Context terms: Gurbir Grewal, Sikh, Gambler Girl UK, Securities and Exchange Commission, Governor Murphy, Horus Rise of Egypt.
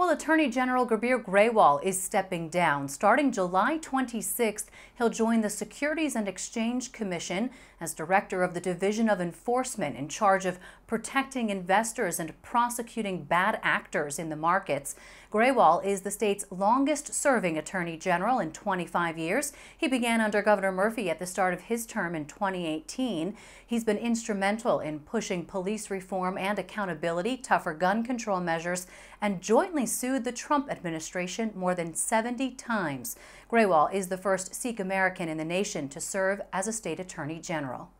Well, Attorney General Gurbir Grewal is stepping down. Starting July 26th, he'll join the Securities and Exchange Commission as Director of the Division of Enforcement, in charge of protecting investors and prosecuting bad actors in the markets. Grewal is the state's longest-serving Attorney General in 25 years. He began under Governor Murphy at the start of his term in 2018. He's been instrumental in pushing police reform and accountability, tougher gun control measures, and jointly sued the Trump administration more than 70 times. Grewal is the first Sikh American in the nation to serve as a state attorney general.